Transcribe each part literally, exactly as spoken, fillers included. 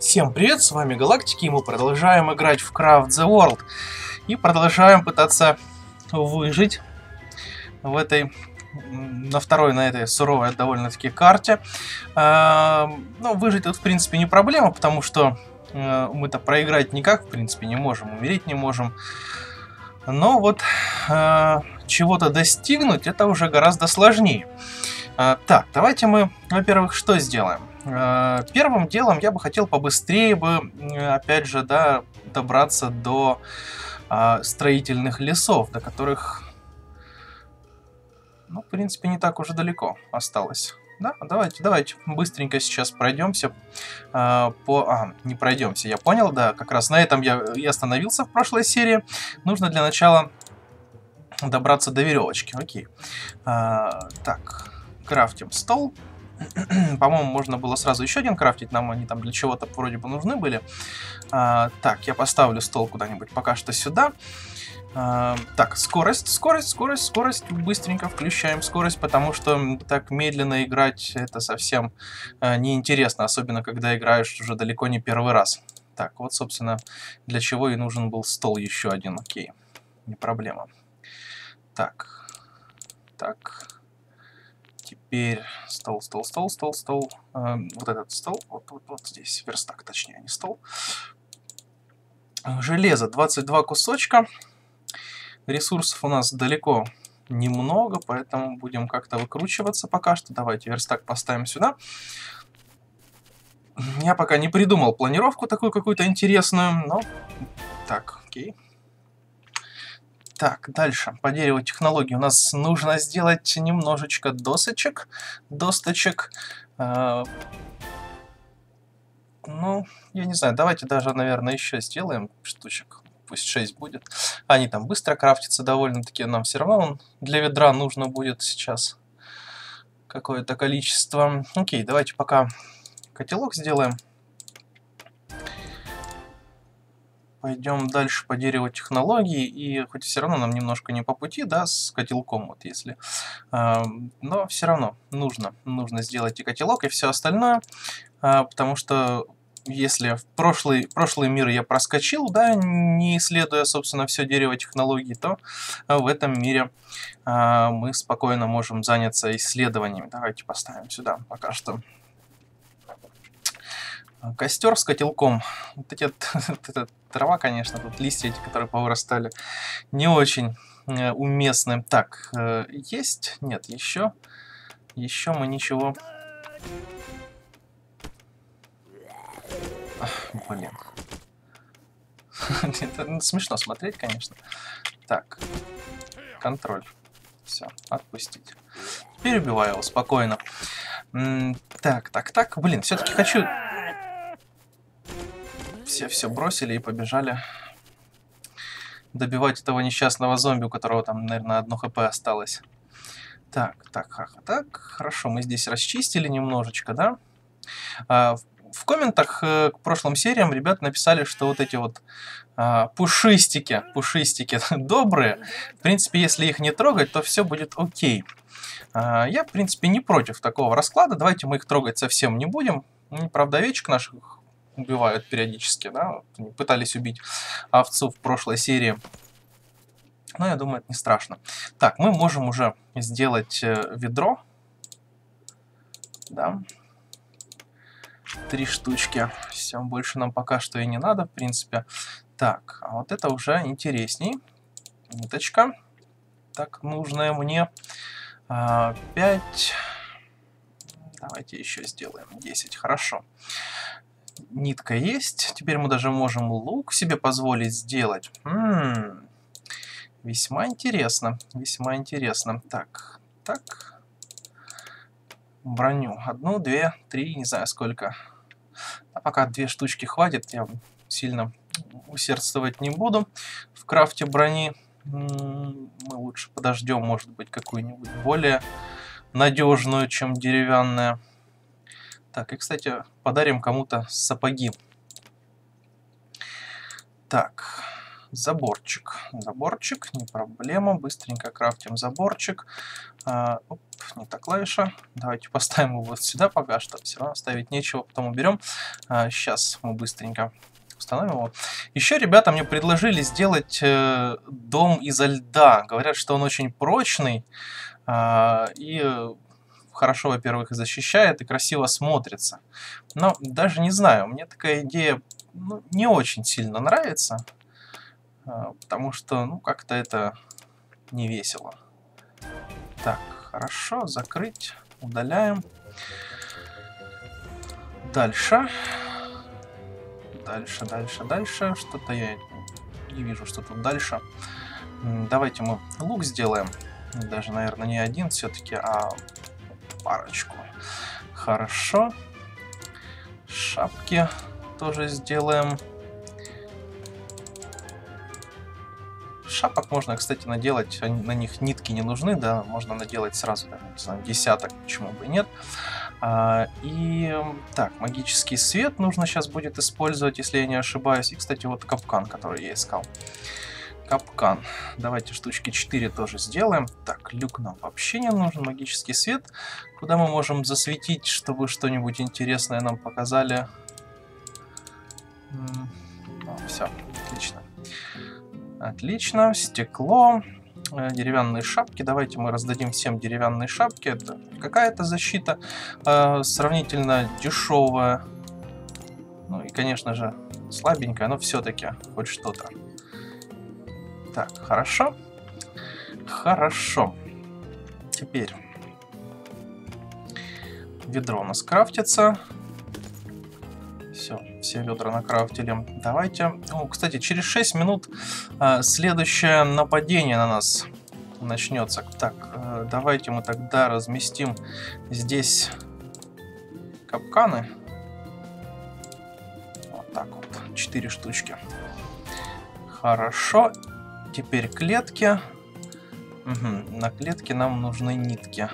Всем привет, с вами Галактики, и мы продолжаем играть в Craft the World. И продолжаем пытаться выжить в этой, на второй, на этой суровой довольно-таки карте. А, ну, выжить тут, в принципе, не проблема, потому что а, мы-то проиграть никак, в принципе, не можем, умереть не можем. Но вот а, чего-то достигнуть, это уже гораздо сложнее. А, так, давайте мы, во-первых, что сделаем? Первым делом я бы хотел побыстрее бы, опять же, да, добраться до а, строительных лесов, до которых, ну, в принципе, не так уже далеко осталось. Да, давайте, давайте быстренько сейчас пройдемся а, по... А, не пройдемся, я понял, да, как раз на этом я и остановился в прошлой серии. Нужно для начала добраться до веревочки, окей. А, так, крафтим стол. По-моему, можно было сразу еще один крафтить. Нам они там для чего-то вроде бы нужны были. А, так, я поставлю стол куда-нибудь пока что сюда. А, так, скорость, скорость, скорость, скорость. Быстренько включаем скорость, потому что так медленно играть это совсем а, неинтересно. Особенно, когда играешь уже далеко не первый раз. Так, вот, собственно, для чего и нужен был стол еще один. Окей, не проблема. Так, так... Теперь стол, стол, стол, стол, стол. Э, вот этот стол. Вот, вот, вот здесь верстак, точнее, не стол. Железо. двадцать два кусочка. Ресурсов у нас далеко немного, поэтому будем как-то выкручиваться пока что. Давайте верстак поставим сюда. Я пока не придумал планировку такую какую-то интересную, но... Так, окей. Так, дальше. По дереву технологии у нас нужно сделать немножечко досочек. Досточек. Э, ну, я не знаю, давайте даже, наверное, еще сделаем штучек. Пусть шесть будет. Они там быстро крафтятся довольно-таки. Нам все равно он для ведра нужно будет сейчас какое-то количество. Окей, давайте пока котелок сделаем. Пойдем дальше по дереву технологии, и хоть все равно нам немножко не по пути, да, с котелком, вот если. Э, но все равно нужно, нужно сделать и котелок, и все остальное, э, потому что если в прошлый, прошлый мир я проскочил, да, не исследуя, собственно, все дерево технологий, то в этом мире э, мы спокойно можем заняться исследованиями. Давайте поставим сюда пока что. Костер с котелком. Вот эти, вот эта трава, конечно, тут листья эти, которые повырастали, не очень э, уместны. Так, э, есть? Нет, еще. Еще мы ничего... Ах, блин. Это смешно смотреть, конечно. Так, контроль. Все, отпустить. Теперь убиваю его спокойно. М так, так, так, блин, все-таки хочу... Все все бросили и побежали добивать этого несчастного зомби, у которого там, наверное, одно хп осталось. Так, так, ха, так, хорошо, мы здесь расчистили немножечко, да? А, в, в комментах э, к прошлым сериям ребят написали, что вот эти вот э, пушистики, пушистики добрые. В принципе, если их не трогать, то все будет окей. А, я, в принципе, не против такого расклада. Давайте мы их трогать совсем не будем. Правда, овечек наших убивают периодически, да, вот, пытались убить овцу в прошлой серии, но я думаю, это не страшно. Так, мы можем уже сделать э, ведро, да, три штучки, все, больше нам пока что и не надо, в принципе. Так, а вот это уже интересней, ниточка, так, нужная мне, э, пять, давайте еще сделаем десять, хорошо. Нитка есть. Теперь мы даже можем лук себе позволить сделать. М-м-м. Весьма интересно. Весьма интересно. Так, так. Броню. Одну, две, три, не знаю сколько. А пока две штучки хватит. Я сильно усердствовать не буду. В крафте брони м-м, мы лучше подождем, может быть, какую-нибудь более надежную, чем деревянная. Так, и, кстати, подарим кому-то сапоги. Так, заборчик. Заборчик, не проблема. Быстренько крафтим заборчик. А, оп, не та клавиша. Давайте поставим его вот сюда пока что. Все равно ставить нечего, потом уберем. А, сейчас мы быстренько установим его. Еще ребята мне предложили сделать э, дом изо льда. Говорят, что он очень прочный. Э, и... хорошо, во-первых, и защищает, и красиво смотрится. Но даже не знаю, мне такая идея, ну, не очень сильно нравится, потому что, ну, как-то это не весело. Так, хорошо, закрыть, удаляем. Дальше. Дальше, дальше, дальше. Что-то я не вижу, что тут дальше. Давайте мы лук сделаем. Даже, наверное, не один все-таки, а... парочку. Хорошо. Шапки тоже сделаем. Шапок можно, кстати, наделать. На них нитки не нужны, да. Можно наделать сразу, да, не знаю, десяток, почему бы и нет. А, и так, магический свет нужно сейчас будет использовать, если я не ошибаюсь. И, кстати, вот капкан, который я искал. Капкан. Давайте штучки четыре тоже сделаем. Так, люк нам вообще не нужен. Магический свет. Куда мы можем засветить, чтобы что-нибудь интересное нам показали? Ну, все, отлично. Отлично. Стекло. Деревянные шапки. Давайте мы раздадим всем деревянные шапки. Это какая-то защита э, сравнительно дешевая. Ну и, конечно же, слабенькая, но все-таки хоть что-то. Так, хорошо. Хорошо. Теперь ведро у нас крафтится. Все, все ведра накрафтили. Давайте... О, кстати, через шесть минут э, следующее нападение на нас начнется. Так, э, давайте мы тогда разместим здесь капканы. Вот так вот. четыре штучки. Хорошо. Теперь клетки. Угу. На клетке нам нужны нитки.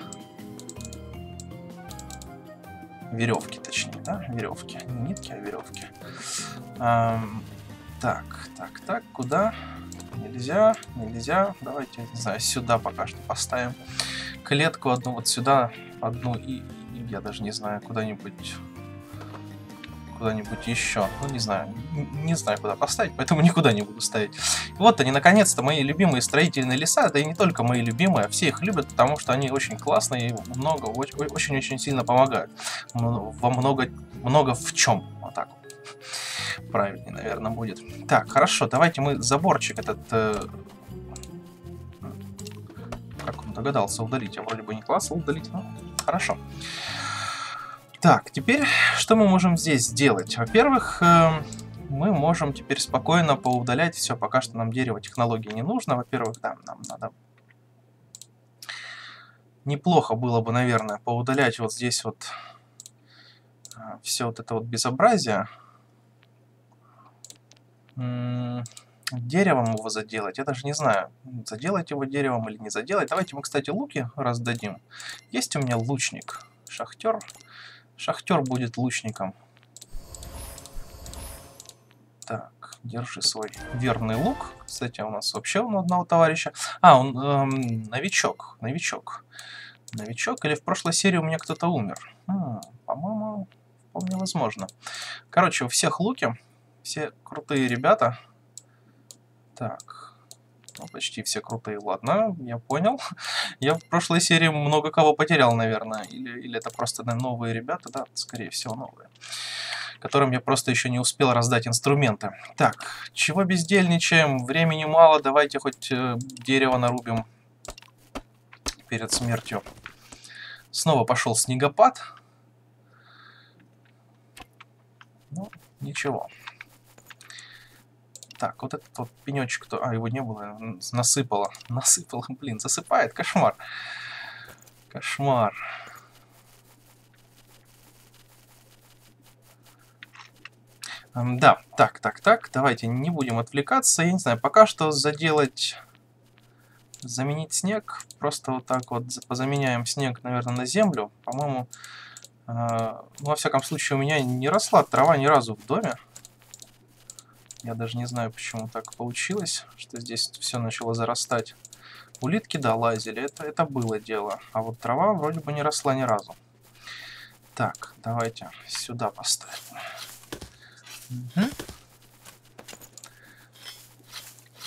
Веревки, точнее, да? Веревки. Не нитки, а веревки. Эм, так, так, так. Куда? Нельзя, нельзя. Давайте, не знаю, сюда пока что поставим. Клетку одну вот сюда, одну и, и я даже не знаю, куда-нибудь... куда-нибудь еще. Ну, не знаю. Не знаю, куда поставить, поэтому никуда не буду ставить. Вот они, наконец-то, мои любимые строительные леса. Да и не только мои любимые, а все их любят, потому что они очень классные и много, очень-очень сильно помогают. Во много, много в чем. Вот так вот. Правильнее, наверное, будет. Так, хорошо, давайте мы заборчик этот... Э... Как он догадался удалить? Я вроде бы не классно удалить, но хорошо. Так, теперь что мы можем здесь сделать? Во-первых, э, мы можем теперь спокойно поудалять все. Пока что нам дерево, технологии не нужно. Во-первых, да, нам надо... Неплохо было бы, наверное, поудалять вот здесь вот э, все вот это вот безобразие. М-м, деревом его заделать, я даже не знаю, заделать его деревом или не заделать. Давайте мы, кстати, луки раздадим. Есть у меня лучник, шахтер. Шахтер будет лучником. Так, держи свой верный лук. Кстати, у нас вообще у одного товарища. А, он эм, новичок. Новичок. Новичок. Или в прошлой серии у меня кто-то умер. По-моему, вполне возможно. Короче, у всех луки. Все крутые ребята. Так. Ну, почти все крутые. Ладно, я понял. Я в прошлой серии много кого потерял, наверное. Или, или это просто, да, новые ребята, да, скорее всего, новые. Которым я просто еще не успел раздать инструменты. Так, чего бездельничаем? Времени мало, давайте хоть э, дерево нарубим перед смертью. Снова пошел снегопад. Ну, ничего. Так, вот этот вот пенечек, то... а, его не было, насыпало, насыпало, блин, засыпает, кошмар, кошмар. Эм, да, так, так, так, давайте не будем отвлекаться, я не знаю, пока что заделать, заменить снег, просто вот так вот позаменяем снег, наверное, на землю, по-моему, э, ну, во всяком случае, у меня не росла трава ни разу в доме. Я даже не знаю, почему так получилось, что здесь все начало зарастать. Улитки, да, лазили, это, это было дело. А вот трава вроде бы не росла ни разу. Так, давайте сюда поставим. Угу.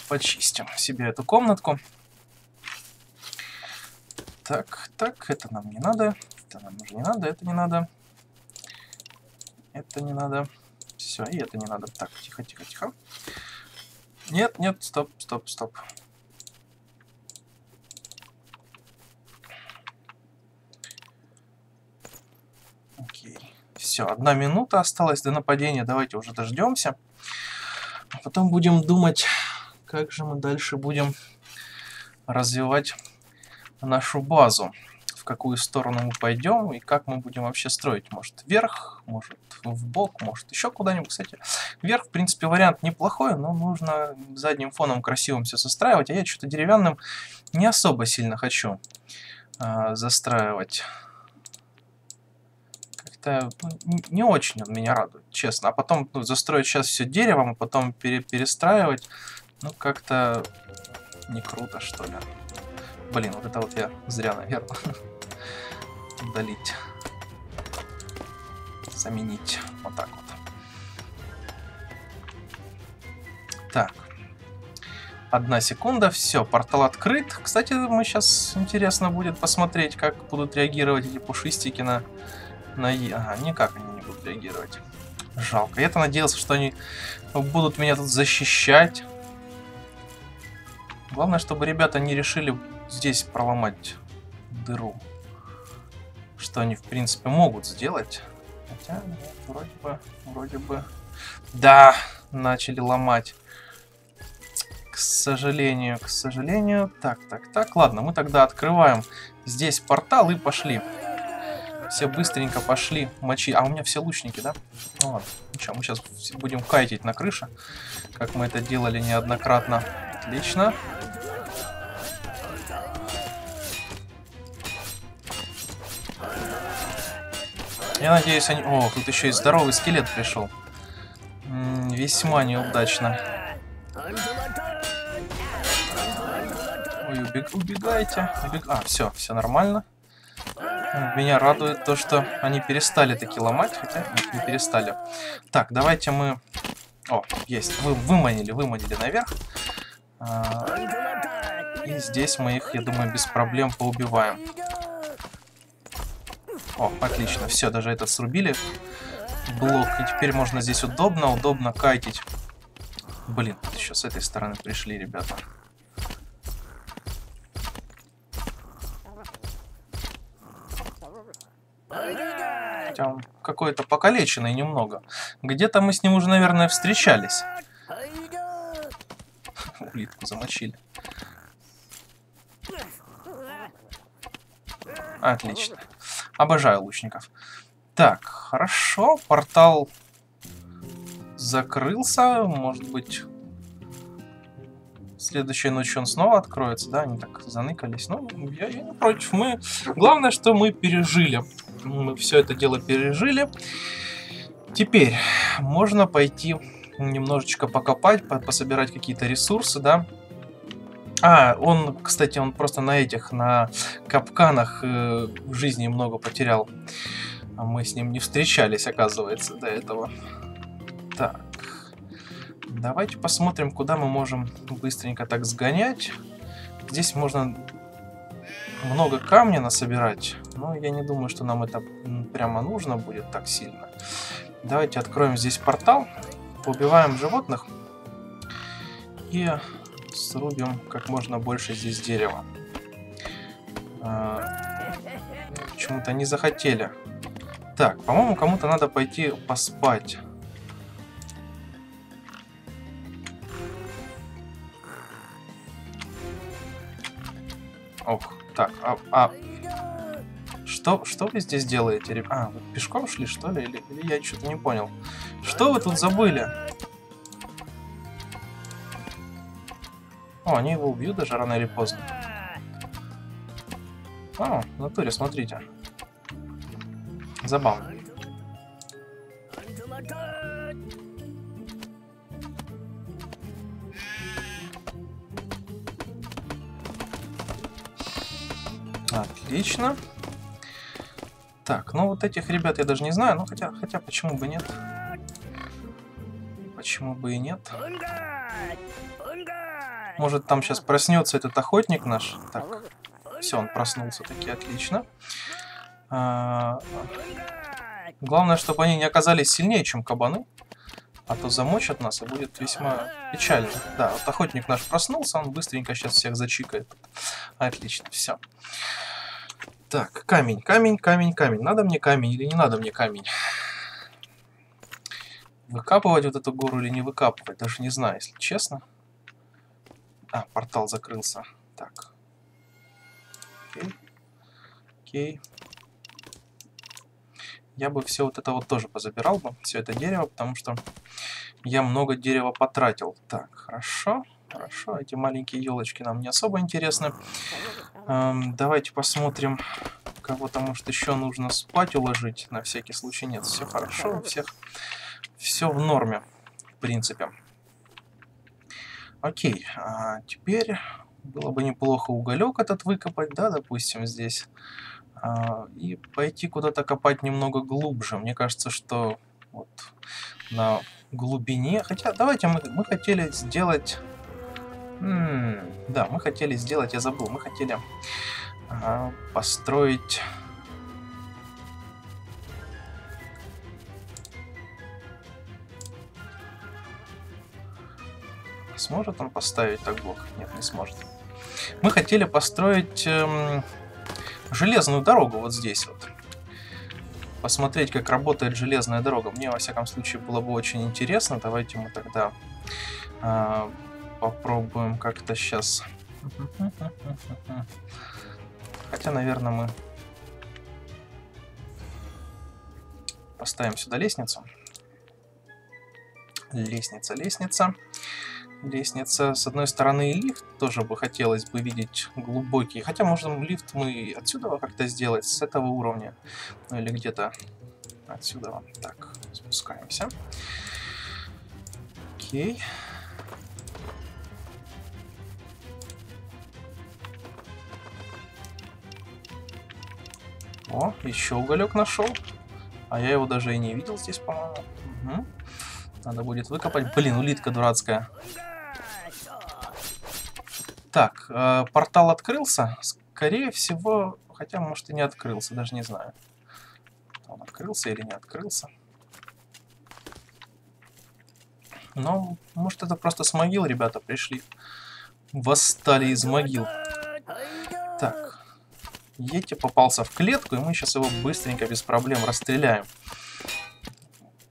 Почистим себе эту комнатку. Так, так, это нам не надо. Это нам уже не надо, это не надо. Это не надо. Все, и это не надо. Так, тихо, тихо, тихо. Нет, нет, стоп, стоп, стоп. Окей. Все, одна минута осталась до нападения. Давайте уже дождемся. А потом будем думать, как же мы дальше будем развивать нашу базу. В какую сторону мы пойдем и как мы будем вообще строить. Может вверх, может вбок, может еще куда-нибудь. Кстати, вверх, в принципе, вариант неплохой, но нужно задним фоном красивым все застраивать. А я что-то деревянным не особо сильно хочу э, застраивать. Как-то ну, не очень он меня радует, честно. А потом ну, застроить сейчас все деревом, а потом пере перестраивать. Ну, как-то не круто, что ли. Блин, вот это вот я зря, наверное. Удалить. Заменить. Вот так вот. Так. Одна секунда. Все, портал открыт. Кстати, мы сейчас... Интересно будет посмотреть, как будут реагировать эти пушистики на... на... Ага, никак они не будут реагировать. Жалко. Я-то надеялся, что они будут меня тут защищать. Главное, чтобы ребята не решили здесь проломать дыру. Что они, в принципе, могут сделать. Хотя, нет, вроде бы, вроде бы... Да, начали ломать. К сожалению, к сожалению. Так, так, так. Ладно, мы тогда открываем здесь портал и пошли. Все быстренько пошли мочи. А у меня все лучники, да? Ну ладно, ничего, мы сейчас будем кайтить на крыше. Как мы это делали неоднократно. Отлично. Я надеюсь, они... О, тут еще и здоровый скелет пришел. М-м, весьма неудачно. Ой, убег... убегайте. Убег... А, все, все нормально. Меня радует то, что они перестали таки ломать, хотя нет, не перестали. Так, давайте мы... О, есть. Вы... Выманили, выманили наверх. А... И здесь мы их, я думаю, без проблем поубиваем. О, отлично, все, даже этот срубили блок, и теперь можно здесь удобно, удобно кайтить. Блин, тут еще с этой стороны пришли ребята. Хотя какой-то покалеченный немного. Где-то мы с ним уже, наверное, встречались. Улитку замочили. Отлично. Обожаю лучников. Так, хорошо. Портал закрылся. Может быть, следующей ночью он снова откроется. Да, они так заныкались. Ну, я, я не против. Мы... Главное, что мы пережили. Мы все это дело пережили. Теперь можно пойти немножечко покопать, по пособирать какие-то ресурсы, да. А, он, кстати, он просто на этих, на капканах э, жизни много потерял. А мы с ним не встречались, оказывается, до этого. Так. Давайте посмотрим, куда мы можем быстренько так сгонять. Здесь можно много камня насобирать. Но я не думаю, что нам это прямо нужно будет так сильно. Давайте откроем здесь портал. Убиваем животных. И... срубим как можно больше здесь дерева. А, почему-то не захотели. Так, по-моему, кому-то надо пойти поспать. Ох, так, а... а. Что, что вы здесь делаете, ребята? А, вы пешком шли, что ли? Или, или я что-то не понял. Что вы тут забыли? О, они его убьют даже рано или поздно. О, в натуре, смотрите. Забавно. Отлично. Так, ну вот этих ребят я даже не знаю, но хотя, хотя почему бы нет? Почему бы и нет? Может, там сейчас проснется этот охотник наш? Так, все, он проснулся, таки, отлично. А... Главное, чтобы они не оказались сильнее, чем кабаны. А то замочат нас, и будет весьма печально. Да, вот охотник наш проснулся, он быстренько сейчас всех зачикает. Отлично, все. Так, камень, камень, камень, камень. Надо мне камень или не надо мне камень? Выкапывать вот эту гору или не выкапывать? Даже не знаю, если честно. А, портал закрылся. Так. Окей. Окей. Я бы все вот это вот тоже позабирал бы, все это дерево, потому что я много дерева потратил. Так, хорошо, хорошо. Эти маленькие елочки нам не особо интересны. Эм, давайте посмотрим, кого-то, может, еще нужно спать уложить. На всякий случай нет. Все хорошо, у всех все в норме, в принципе. Окей, а теперь было бы неплохо уголек этот выкопать, да, допустим, здесь. И пойти куда-то копать немного глубже. Мне кажется, что вот на глубине... Хотя давайте мы, мы хотели сделать... М-м, да, мы хотели сделать, я забыл, мы хотели а, построить... Сможет он поставить так блок? Нет, не сможет. Мы хотели построить... Эм... железную дорогу вот здесь вот. Посмотреть, как работает железная дорога. Мне, во всяком случае, было бы очень интересно. Давайте мы тогда э, попробуем как-то сейчас. Хотя, наверное, мы поставим сюда лестницу. Лестница, лестница. Лестница, с одной стороны, и лифт тоже бы хотелось бы видеть глубокий. Хотя, можно лифт мы отсюда как-то сделать, с этого уровня. Ну, или где-то отсюда. Так, спускаемся. Окей. О, еще уголек нашел. А я его даже и не видел здесь, по-моему. Угу. Надо будет выкопать. Блин, улитка дурацкая. Так, э, портал открылся. Скорее всего, хотя, может, и не открылся, даже не знаю. Он открылся или не открылся. Но, может, это просто с могил ребята пришли. Восстали из могил. Так. Йети попался в клетку, и мы сейчас его быстренько, без проблем, расстреляем.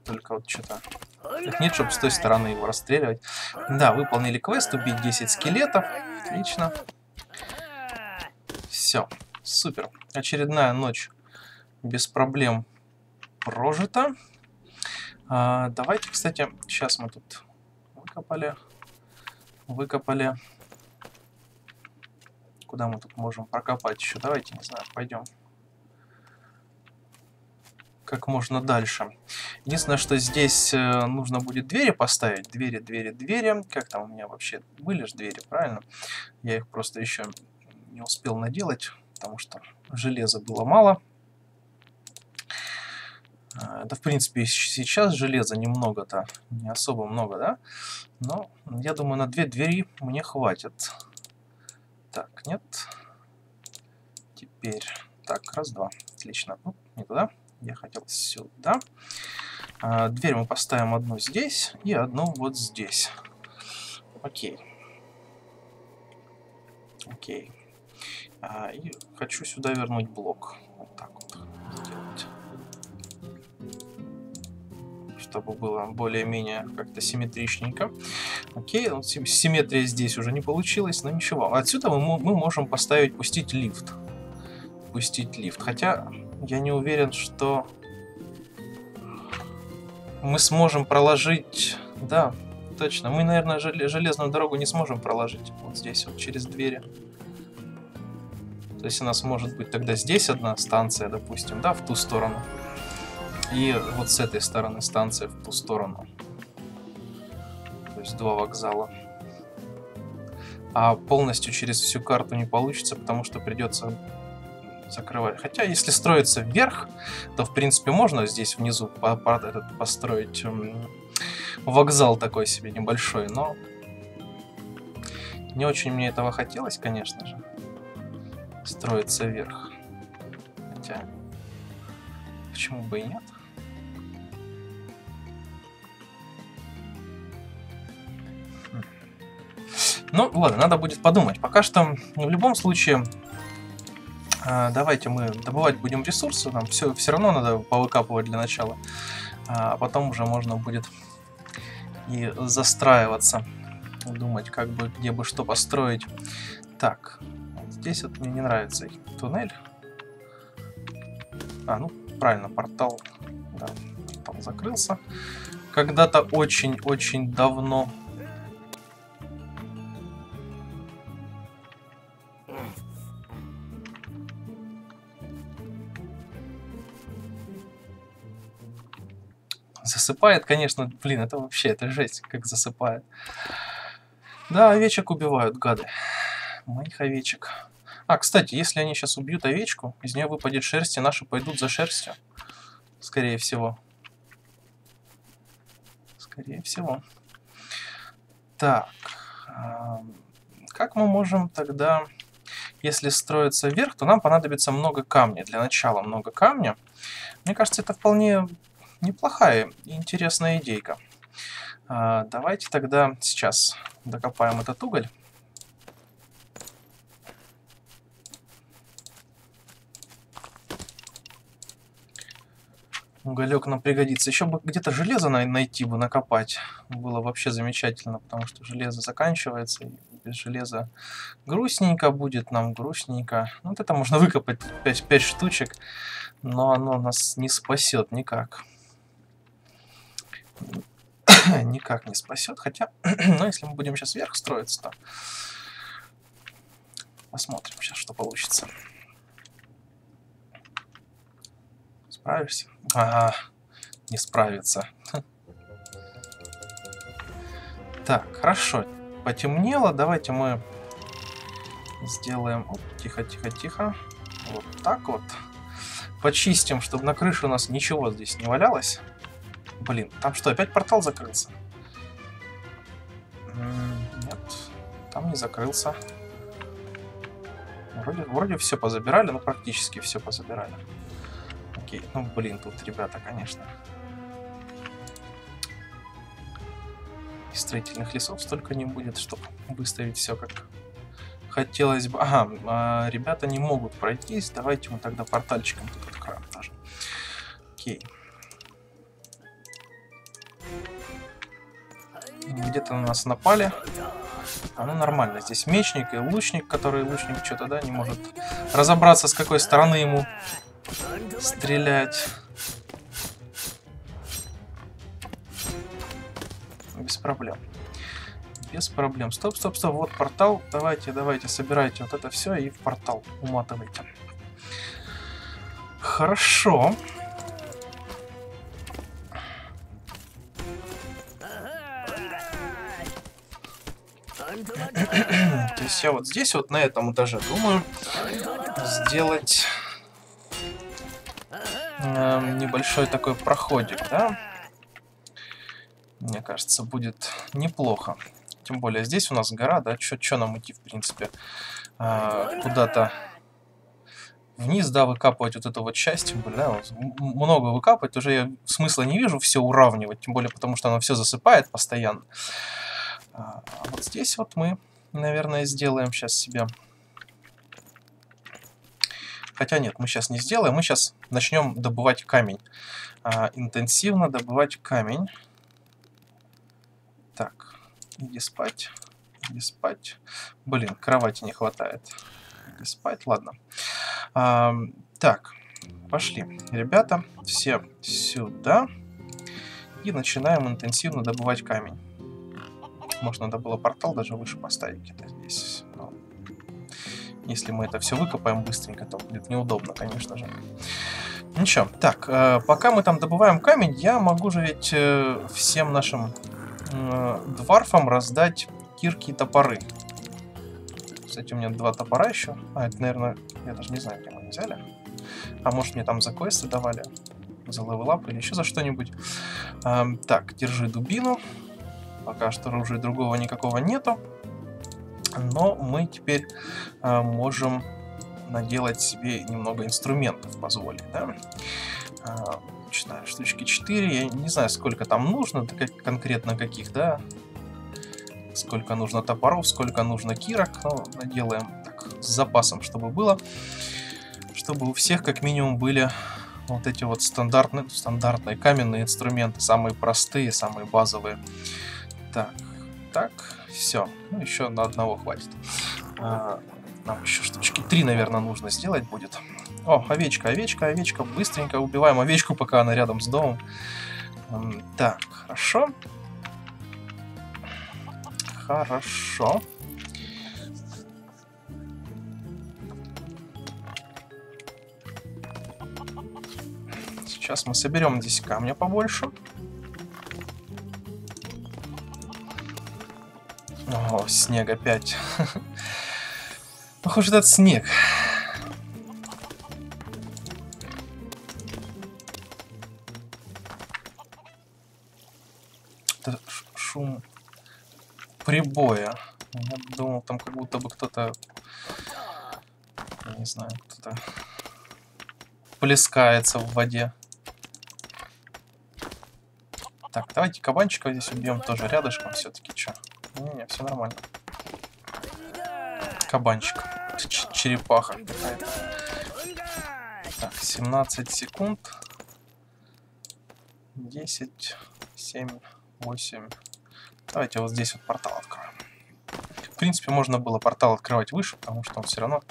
Только вот что-то... Так нет, чтобы с той стороны его расстреливать. Да, выполнили квест, убить десять скелетов. Отлично. Все, супер. Очередная ночь без проблем прожита. А, давайте, кстати, сейчас мы тут выкопали. Выкопали. Куда мы тут можем прокопать еще? Давайте, не знаю, пойдем. Как можно дальше. Единственное, что здесь нужно будет двери поставить. Двери, двери, двери. Как там у меня вообще были же двери, правильно? Я их просто еще не успел наделать, потому что железа было мало. Да, в принципе, сейчас железа немного-то, не особо много, да? Но я думаю, на две двери мне хватит. Так, нет. Теперь. Так, раз, два. Отлично. Ну, не туда. Я хотел сюда. А, дверь мы поставим одну здесь и одну вот здесь. Окей. Окей. А, и хочу сюда вернуть блок. Вот так вот сделать. Чтобы было более-менее как-то симметричненько. Окей, вот симметрия здесь уже не получилась, но ничего. Отсюда мы, мы можем поставить, пустить лифт. Пустить лифт. Хотя... Я не уверен, что мы сможем проложить... Да, точно. Мы, наверное, железную дорогу не сможем проложить. Вот здесь вот, через двери. То есть у нас может быть тогда здесь одна станция, допустим, да, в ту сторону. И вот с этой стороны станция в ту сторону. То есть два вокзала. А полностью через всю карту не получится, потому что придется... закрывать. Хотя, если строится вверх, то, в принципе, можно здесь внизу по по этот построить вокзал такой себе небольшой, но не очень мне этого хотелось, конечно же, строиться вверх. Хотя, почему бы и нет? Ну, ладно, надо будет подумать. Пока что, в любом случае, давайте мы добывать будем ресурсы. Нам все, все равно надо повыкапывать для начала. А потом уже можно будет и застраиваться. Думать, как бы, где бы что построить. Так, здесь вот мне не нравится туннель. А, ну, правильно, портал. Да, портал закрылся. Когда-то очень-очень давно... Засыпает, конечно, блин, это вообще, это жесть, как засыпает. Да, овечек убивают, гады. Моих овечек. А, кстати, если они сейчас убьют овечку, из нее выпадет шерсть, и наши пойдут за шерстью. Скорее всего. Скорее всего. Так. Как мы можем тогда... Если строится вверх, то нам понадобится много камня. Для начала много камня. Мне кажется, это вполне... неплохая и интересная идейка. А, давайте тогда сейчас докопаем этот уголь. Уголек нам пригодится. Еще бы где-то железо найти бы, накопать. Было вообще замечательно, потому что железо заканчивается. И без железа грустненько будет нам, грустненько. Вот это можно выкопать пять, пять штучек, но оно нас не спасет никак. Никак не спасет, хотя, но если мы будем сейчас вверх строиться, то посмотрим сейчас, что получится. Справишься? Ага, не справится. Так, хорошо, потемнело, давайте мы сделаем, тихо-тихо-тихо, вот так вот, почистим, чтобы на крыше у нас ничего здесь не валялось. Блин, там что, опять портал закрылся? Нет, там не закрылся. Вроде, вроде все позабирали, ну практически все позабирали. Окей, ну блин, тут ребята, конечно. Из строительных лесов столько не будет, чтобы выставить все как хотелось бы. Ага, ребята не могут пройтись, давайте мы тогда портальчиком тут откроем даже. Окей. Где-то на нас напали. А ну нормально, здесь мечник и лучник, который лучник что-то, да, не может разобраться, с какой стороны ему стрелять. Без проблем. Без проблем. Стоп, стоп, стоп, вот портал. Давайте, давайте, собирайте вот это все и в портал уматывайте. Хорошо. То есть я вот здесь, вот на этом этаже, думаю, сделать э, небольшой такой проходик, да? Мне кажется, будет неплохо. Тем более здесь у нас гора, да? Чё нам идти, в принципе, э, куда-то вниз, да, выкапывать вот эту вот часть. Блин, да, вот много выкапывать, уже я смысла не вижу все уравнивать, тем более потому, что оно все засыпает постоянно. А вот здесь вот мы, наверное, сделаем сейчас себе. Хотя нет, мы сейчас не сделаем. Мы сейчас начнем добывать камень. А, интенсивно добывать камень. Так, иди спать. Иди спать. Блин, кровати не хватает. Иди спать, ладно. А, так, пошли. Ребята, все сюда. И начинаем интенсивно добывать камень. Может, надо было портал даже выше поставить где-то здесь. Но если мы это все выкопаем быстренько, то будет неудобно, конечно же. Ничего. Так, э, пока мы там добываем камень, я могу же ведь э, всем нашим э, дварфам раздать кирки и топоры. Кстати, у меня два топора еще. А, это, наверное, я даже не знаю, где мы. взяли. А может, мне там за квесты давали? За левелап или еще за что-нибудь. Эм, так, держи дубину. Пока что оружия другого никакого нету. Но мы теперь э, можем наделать себе немного инструментов, позволить, да? Э, читаю, штучки четыре. Я не знаю, сколько там нужно, как, конкретно каких, да? Сколько нужно топоров, сколько нужно кирок. Ну, наделаем так, с запасом, чтобы было. Чтобы у всех как минимум были... Вот эти вот стандартные, стандартные каменные инструменты, самые простые, самые базовые. Так, так, все. Ну, еще на одного хватит. А, нам еще штучки три, наверное, нужно сделать будет. О, овечка, овечка, овечка. Быстренько убиваем овечку, пока она рядом с домом. Так, хорошо. Хорошо. Сейчас мы соберем здесь камня побольше. О, снег опять. Похоже, этот снег. Это шум прибоя. Я думал, там как будто бы кто-то... Я не знаю, кто-то... Плескается в воде. Так, давайте кабанчика здесь убьем тоже рядышком все-таки. Че? Не-не, все нормально. Кабанчик. Ч Черепаха какая-то. Так, семнадцать секунд. десять, семь, восемь. Давайте вот здесь вот портал откроем. В принципе, можно было портал открывать выше, потому что он все равно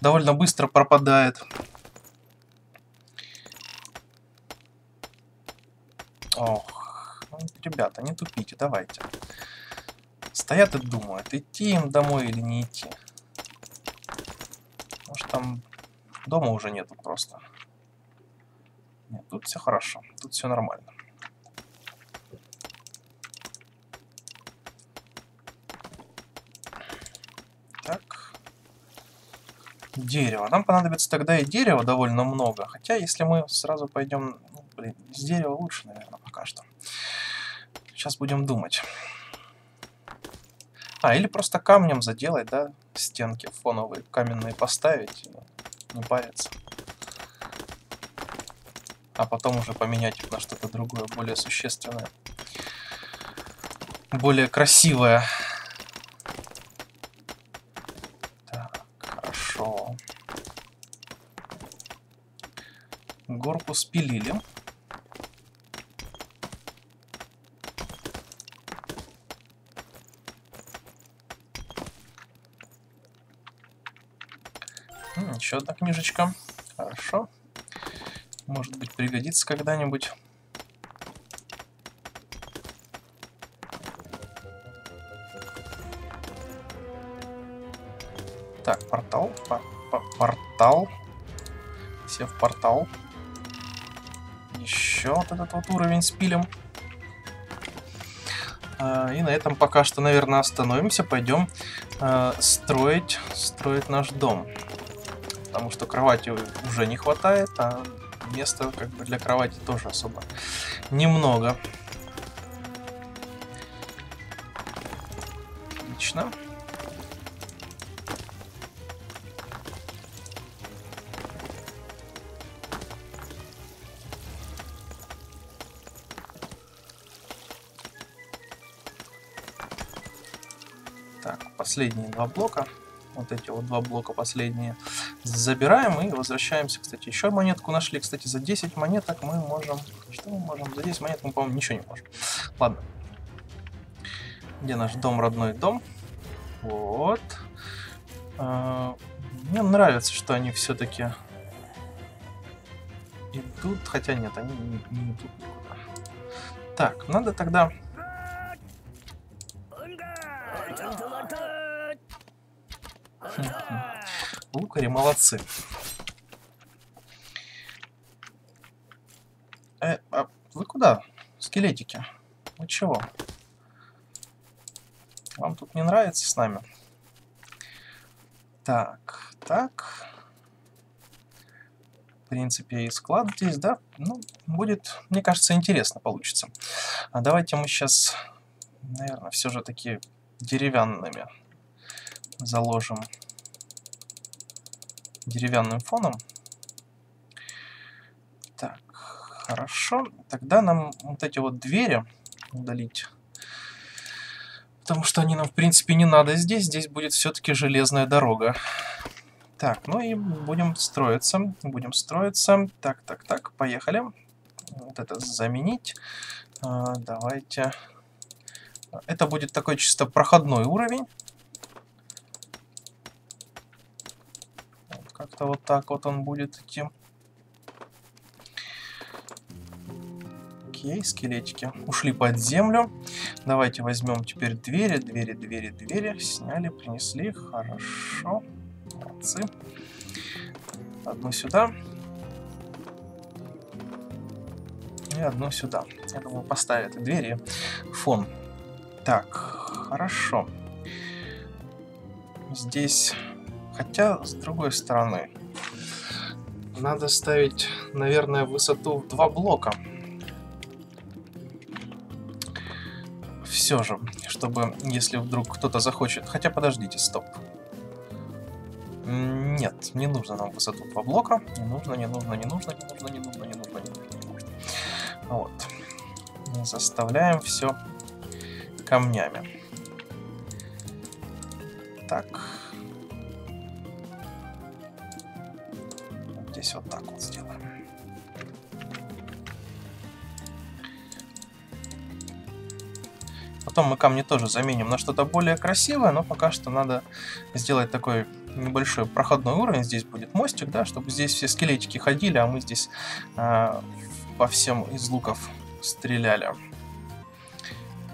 довольно быстро пропадает. Ох, ребята, не тупите, давайте. Стоят и думают, идти им домой или не идти. Может, там дома уже нету просто. Нет, тут все хорошо, тут все нормально. Так. Дерево. Нам понадобится тогда и дерева довольно много. Хотя, если мы сразу пойдем... Ну, блин, с дерева лучше, наверное. Что. Сейчас будем думать. А, или просто камнем заделать, да, стенки фоновые, каменные поставить, не париться. А потом уже поменять их на что-то другое, более существенное. Более красивое. Так, хорошо. Горку спилили. Еще одна книжечка. Хорошо. Может быть, пригодится когда-нибудь. Так, портал. Пор пор портал. Все в портал. Еще вот этот вот уровень спилим. А, и на этом пока что, наверное, остановимся. Пойдем а, строить, строить наш дом. Потому что кровати уже не хватает, а места как бы для кровати тоже особо немного. Отлично. Так, последние два блока. Вот эти вот два блока последние забираем и возвращаемся. Кстати, еще монетку нашли. Кстати, за десять монеток мы можем... Что мы можем? За десять монет мы, по-моему, ничего не можем. Ладно. Где наш дом, родной дом? Вот. Мне нравится, что они все-таки идут. Хотя нет, они не идут никуда. Так, надо тогда... Лукари молодцы. Э, а вы куда? Скелетики. Вы чего? Вам тут не нравится с нами? Так, так. принципе, и склад здесь, да, ну, будет, мне кажется, интересно получится. А давайте мы сейчас, наверное, все же таки деревянными заложим, деревянным фоном. Так, хорошо. Тогда нам вот эти вот двери удалить. Потому что они нам, в принципе, не надо здесь. Здесь будет все-таки железная дорога. Так, ну и будем строиться. Будем строиться. Так, так, так, поехали. Вот это заменить. А, давайте. Это будет такой чисто проходной уровень. Как-то вот так вот он будет идти. Окей, скелетики ушли под землю. Давайте возьмем теперь двери, двери, двери, двери. Сняли, принесли. Хорошо. Молодцы. Одну сюда. И одну сюда. Я думаю, поставят и двери, фон. Так, хорошо. Здесь... Хотя, с другой стороны, надо ставить, наверное, высоту в два блока. Все же, чтобы, если вдруг кто-то захочет... Хотя, подождите, стоп. Нет, не нужно нам высоту два блока. Не нужно, не нужно, не нужно, не нужно, не нужно, не нужно, не нужно, не нужно. Вот. Заставляем все камнями. Так. Здесь вот так вот сделаем. Потом мы камни тоже заменим на что-то более красивое, но пока что надо сделать такой небольшой проходной уровень. Здесь будет мостик, да, чтобы здесь все скелетики ходили, а мы здесь э, по всем из луков стреляли.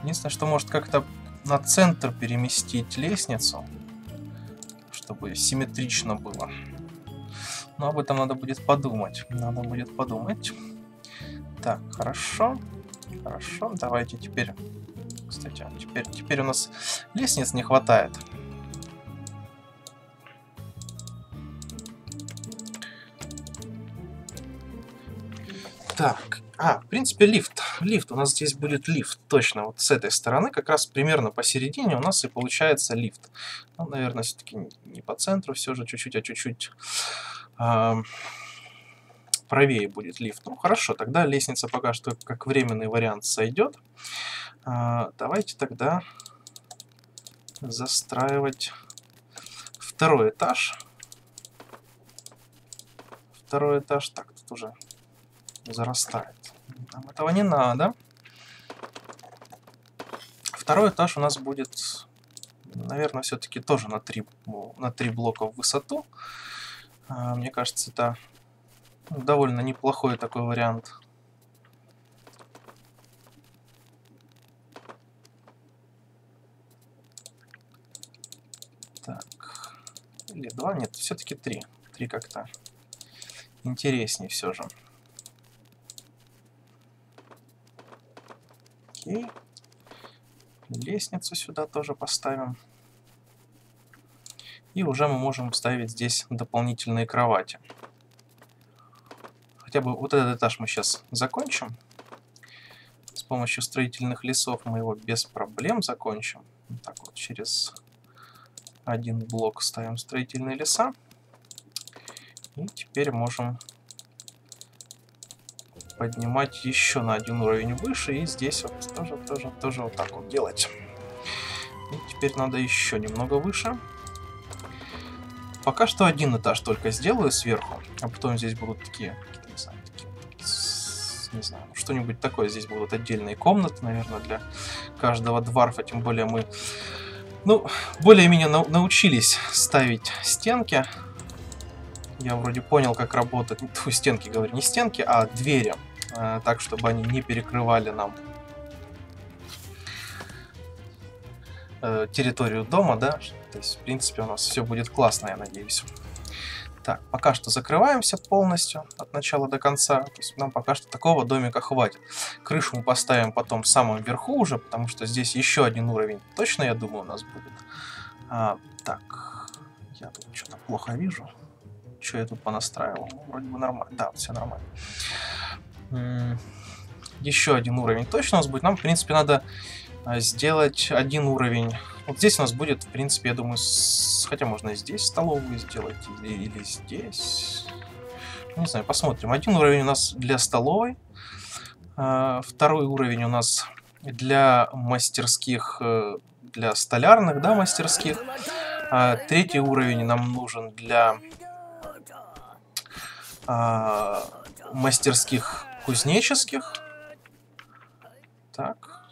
Единственное, что может как-то на центр переместить лестницу, чтобы симметрично было. Но об этом надо будет подумать. Надо будет подумать. Так, хорошо. Хорошо, давайте теперь... Кстати, теперь, теперь у нас лестниц не хватает. Так, а, в принципе, лифт. Лифт, у нас здесь будет лифт, точно. Вот с этой стороны, как раз примерно посередине у нас и получается лифт. Ну, наверное, все-таки не по центру, все же чуть-чуть, а чуть-чуть... правее будет лифт. Ну хорошо, тогда лестница пока что как временный вариант сойдет. А, давайте тогда застраивать второй этаж. Второй этаж. Так, тут уже зарастает. Нам этого не надо. Второй этаж у нас будет, наверное, все-таки тоже на три, на три блока в высоту. Мне кажется, это довольно неплохой такой вариант. Так. Или два? Нет, все-таки три. Три как-то интереснее все же. Окей. Лестницу сюда тоже поставим. И уже мы можем ставить здесь дополнительные кровати. Хотя бы вот этот этаж мы сейчас закончим. С помощью строительных лесов мы его без проблем закончим. Вот так вот через один блок ставим строительные леса. И теперь можем поднимать еще на один уровень выше. И здесь вот тоже, тоже, тоже вот так вот делать. И теперь надо еще немного выше. Пока что один этаж только сделаю сверху, а потом здесь будут такие, не знаю, такие, не знаю, что-нибудь такое. Здесь будут отдельные комнаты, наверное, для каждого дварфа, тем более мы, ну, более-менее на научились ставить стенки. Я вроде понял, как работать, фу, стенки, говорю, не стенки, а двери, э, так, чтобы они не перекрывали нам территорию дома, да, то есть, в принципе, у нас все будет классно, я надеюсь. Так, пока что закрываемся полностью от начала до конца, то есть нам пока что такого домика хватит. Крышу мы поставим потом в самом верху уже, потому что здесь еще один уровень точно, я думаю, у нас будет. А, так, я тут что-то плохо вижу. что я тут понастраивал? Вроде бы нормально. Да, все нормально. Еще один уровень точно у нас будет. Нам, в принципе, надо сделать один уровень. Вот здесь у нас будет, в принципе, я думаю, с... хотя можно и здесь столовую сделать, или, или здесь. Не знаю, посмотрим. Один уровень у нас для столовой. Второй уровень у нас для мастерских, для столярных, да, мастерских. Третий уровень нам нужен для мастерских кузнеческих. Так,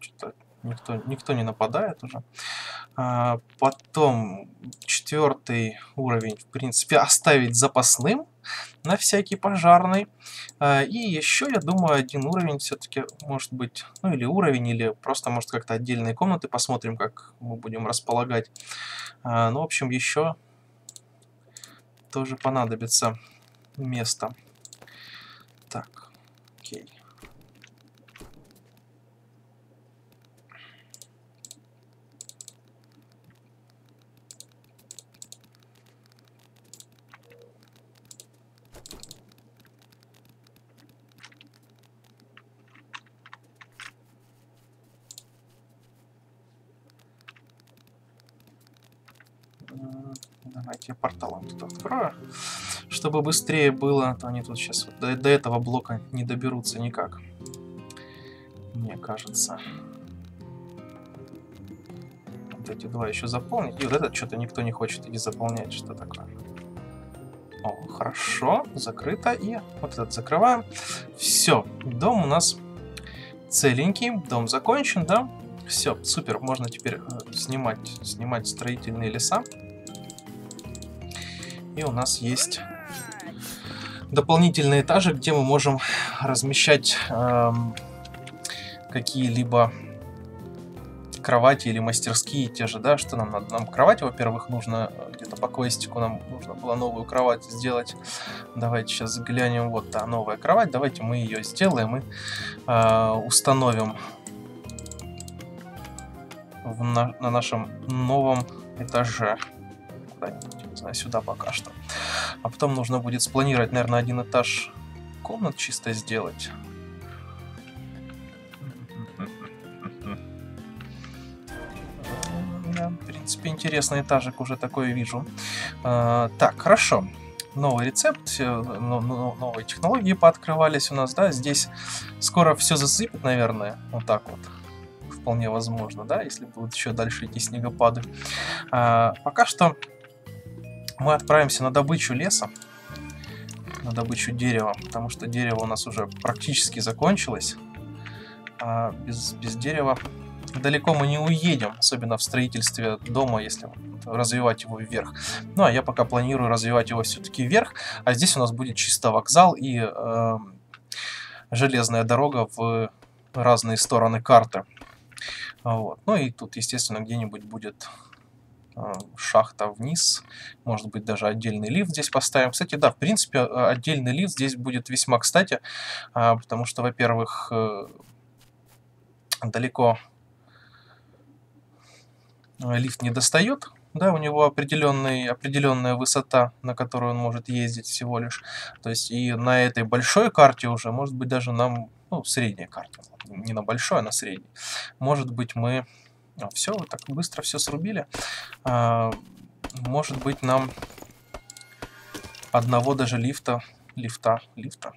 что-то никто, никто не нападает уже. А, потом четвертый уровень, в принципе, оставить запасным на всякий пожарный. А, и еще, я думаю, один уровень все-таки может быть, ну или уровень, или просто, может, как-то отдельные комнаты. Посмотрим, как мы будем располагать. А, ну, в общем, еще тоже понадобится место. Так, окей. Давайте я порталом тут открою, чтобы быстрее было. Они тут сейчас до, до этого блока не доберутся никак, мне кажется. Вот эти два еще заполнить. И вот этот что-то никто не хочет и заполнять. Что такое? О, хорошо, закрыто. И вот этот закрываем. Все, дом у нас целенький. Дом закончен, да? Все, супер, можно теперь снимать, снимать строительные леса. И у нас есть дополнительные этажи, где мы можем размещать э, какие-либо кровати или мастерские те же, да, что нам надо. Нам кровать, во-первых, нужно где-то по квестику, нам нужно было новую кровать сделать. Давайте сейчас заглянем, вот та новая кровать, давайте мы ее сделаем и э, установим в на, на нашем новом этаже. Куда-нибудь, не знаю, сюда пока что. А потом нужно будет спланировать, наверное, один этаж комнат чисто сделать. Я, в принципе, интересный этажик уже такой вижу. А, так, хорошо. Новый рецепт, новые технологии пооткрывались у нас, да? Здесь скоро все засыпет, наверное, вот так вот. Вполне возможно, да, если будут еще дальше идти снегопады. А, пока что мы отправимся на добычу леса, на добычу дерева, потому что дерево у нас уже практически закончилось. А без, без дерева далеко мы не уедем, особенно в строительстве дома, если развивать его вверх. Ну, а я пока планирую развивать его все-таки вверх, а здесь у нас будет чисто вокзал и э, железная дорога в разные стороны карты. Вот. Ну и тут, естественно, где-нибудь будет э, шахта вниз. Может быть, даже отдельный лифт здесь поставим. Кстати, да, в принципе, отдельный лифт здесь будет весьма кстати. Э, потому что, во-первых, э, далеко лифт не достает. Да, у него определенный, определенная высота, на которую он может ездить всего лишь. То есть и на этой большой карте уже, может быть, даже нам... Ну, средняя карта. Не на большой, а на средней. Может быть, мы... Все, вот так быстро все срубили. Может быть, нам одного даже лифта... Лифта, лифта.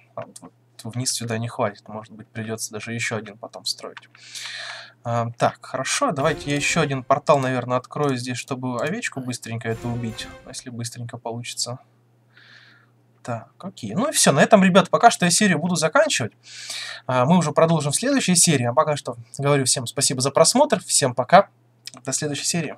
Вниз сюда не хватит. Может быть, придется даже еще один потом строить. Так, хорошо. Давайте я еще один портал, наверное, открою здесь, чтобы овечку быстренько это убить. Если быстренько получится... Так, окей. Ну и все. На этом, ребят, пока что я серию буду заканчивать. Мы уже продолжим в следующей серии. А пока что говорю всем спасибо за просмотр. Всем пока. До следующей серии.